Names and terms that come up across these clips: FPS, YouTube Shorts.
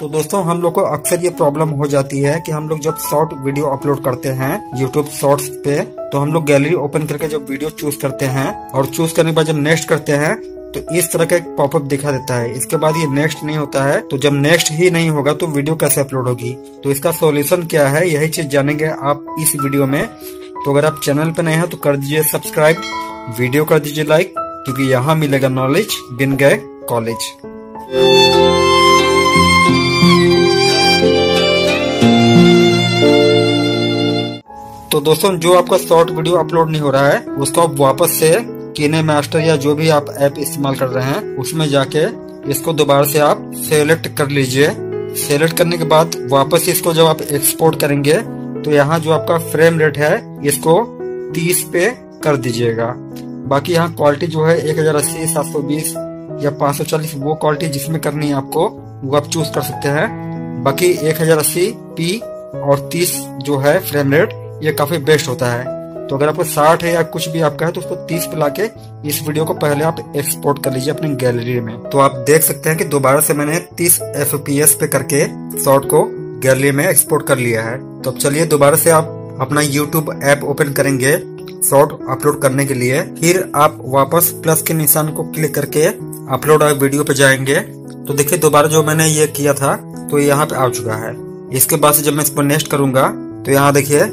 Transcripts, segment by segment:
तो दोस्तों हम लोग को अक्सर ये प्रॉब्लम हो जाती है कि हम लोग जब शॉर्ट वीडियो अपलोड करते हैं YouTube शॉर्ट्स पे, तो हम लोग गैलरी ओपन करके जब वीडियो चूज करते हैं और चूज करने के बाद जब नेक्स्ट करते हैं तो इस तरह का एक पॉपअप दिखा देता है। इसके बाद ये नेक्स्ट नहीं होता है, तो जब नेक्स्ट ही नहीं होगा तो वीडियो कैसे अपलोड होगी। तो इसका सॉल्यूशन क्या है, यही चीज जानेंगे आप इस वीडियो में। तो अगर आप चैनल पे नए हैं तो कर दीजिए सब्सक्राइब, वीडियो कर दीजिए लाइक, क्योंकि यहाँ मिलेगा नॉलेज बिन गए कॉलेज। तो दोस्तों जो आपका शॉर्ट वीडियो अपलोड नहीं हो रहा है उसको आप वापस से कीने मास्टर या जो भी आप ऐप इस्तेमाल कर रहे हैं उसमें जाके इसको दोबारा से आप सेलेक्ट कर लीजिए। सेलेक्ट करने के बाद वापस इसको जब आप एक्सपोर्ट करेंगे तो यहाँ जो आपका फ्रेम रेट है इसको 30 पे कर दीजिएगा। बाकी यहाँ क्वालिटी जो है 1080, 720 या 540 वो क्वालिटी जिसमें करनी है आपको वो आप चूज कर सकते हैं। बाकी 1080p और 30 जो है फ्रेम रेट ये काफी बेस्ट होता है। तो अगर आपको 60 है या कुछ भी आपका है तो उसको 30 पे लाके इस वीडियो को पहले आप एक्सपोर्ट कर लीजिए अपनी गैलरी में। तो आप देख सकते हैं कि दोबारा से मैंने 30 FPS पे करके शॉर्ट को गैलरी में एक्सपोर्ट कर लिया है। तो अब चलिए दोबारा से आप अपना YouTube ऐप ओपन करेंगे शॉर्ट अपलोड करने के लिए, फिर आप वापस प्लस के निशान को क्लिक करके अपलोड और वीडियो पे जाएंगे। तो देखिये दोबारा जो मैंने ये किया था तो यहाँ पे आ चुका है। इसके बाद से जब मैं इसको नेक्स्ट करूंगा तो यहाँ देखिये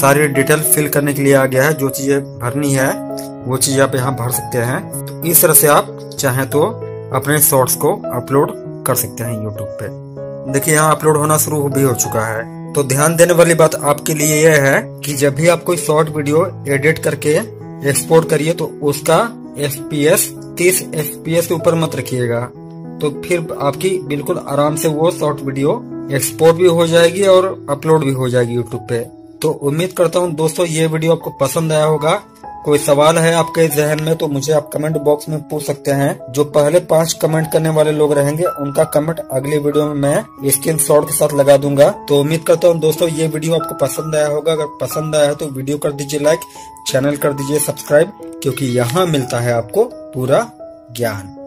सारी डिटेल फिल करने के लिए आ गया है। जो चीजें भरनी है वो चीज आप यहाँ भर सकते हैं। तो इस तरह से आप चाहें तो अपने शॉर्ट्स को अपलोड कर सकते हैं YouTube पे। देखिए यहाँ अपलोड होना शुरू भी हो चुका है। तो ध्यान देने वाली बात आपके लिए यह है कि जब भी आप कोई शॉर्ट वीडियो एडिट करके एक्सपोर्ट करिए तो उसका FPS 30 FPS के ऊपर मत रखिएगा, तो फिर आपकी बिल्कुल आराम से वो शॉर्ट वीडियो एक्सपोर्ट भी हो जाएगी और अपलोड भी हो जाएगी YouTube पे। तो उम्मीद करता हूं दोस्तों ये वीडियो आपको पसंद आया होगा। कोई सवाल है आपके जहन में तो मुझे आप कमेंट बॉक्स में पूछ सकते हैं। जो पहले 5 कमेंट करने वाले लोग रहेंगे उनका कमेंट अगले वीडियो में मैं स्क्रीनशॉट के साथ लगा दूंगा। तो उम्मीद करता हूं दोस्तों ये वीडियो आपको पसंद आया होगा। अगर पसंद आया तो वीडियो कर दीजिए लाइक, चैनल कर दीजिए सब्सक्राइब, क्योंकि यहाँ मिलता है आपको पूरा ज्ञान।